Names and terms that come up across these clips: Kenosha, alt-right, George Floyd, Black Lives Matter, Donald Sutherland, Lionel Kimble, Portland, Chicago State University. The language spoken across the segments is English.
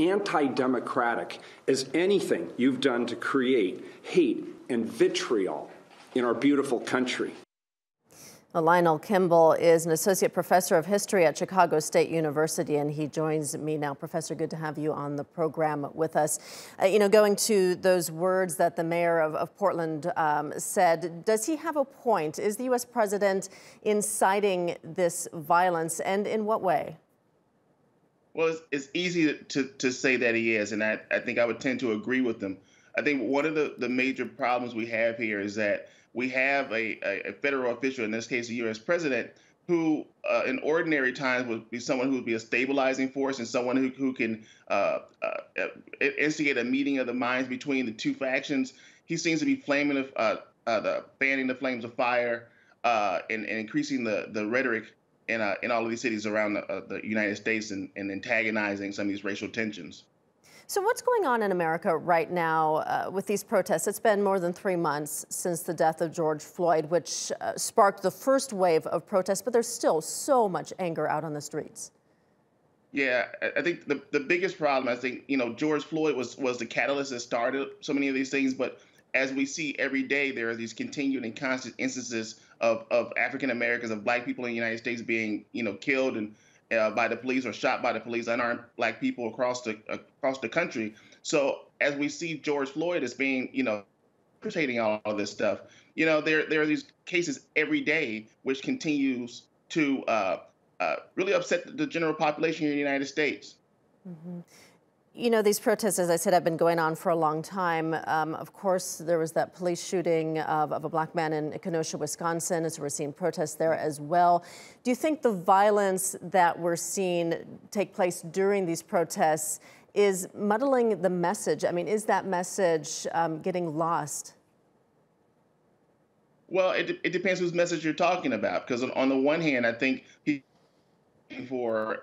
anti-democratic as anything you've done to create hate and vitriol in our beautiful country. Lionel Kimble is an associate professor of history at Chicago State University, and he joins me now. Professor, good to have you on the program with us. Going to those words that the mayor of Portland said, does he have a point? Is the U.S. president inciting this violence, and in what way? Well, it's easy to say that he is, and I think I would tend to agree with him. I think one of the major problems we have here is that we have a federal official, in this case, the U.S. president, who in ordinary times would be someone who would be a stabilizing force and someone who can instigate a meeting of the minds between the two factions. He seems to be fanning the flames of fire and increasing the rhetoric in all of these cities around the United States and antagonizing some of these racial tensions. So what's going on in America right now with these protests? It's been more than 3 months since the death of George Floyd, which sparked the first wave of protests, but there's still so much anger out on the streets. Yeah, I think the biggest problem, George Floyd was the catalyst that started so many of these things, but as we see every day, there are these continued and constant instances of African Americans, of black people in the United States being, killed and by the police or shot by the police, unarmed black people across the country. So as we see George Floyd as being, perpetrating all of this stuff, there are these cases every day which continues to really upset the general population in the United States. Mm-hmm. These protests, as I said, have been going on for a long time. Of course, there was that police shooting of a black man in Kenosha, Wisconsin, and so we're seeing protests there as well. Do you think the violence that we're seeing take place during these protests is muddling the message? I mean, is that message getting lost? Well, it depends whose message you're talking about, because on the one hand, I think for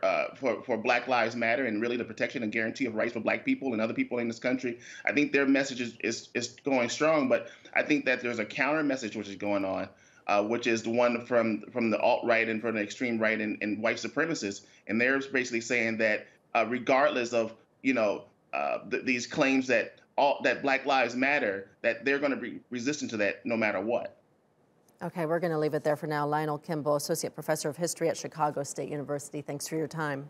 Black Lives Matter and really the protection and guarantee of rights for black people and other people in this country, I think their message is going strong, but I think that there's a counter message which is going on, which is the one from the alt-right and from the extreme right and white supremacists. And they're basically saying that regardless of, these claims that Black Lives Matter, that they're going to be resistant to that no matter what. Okay, we're going to leave it there for now. Lionel Kimble, Associate Professor of History at Chicago State University, thanks for your time.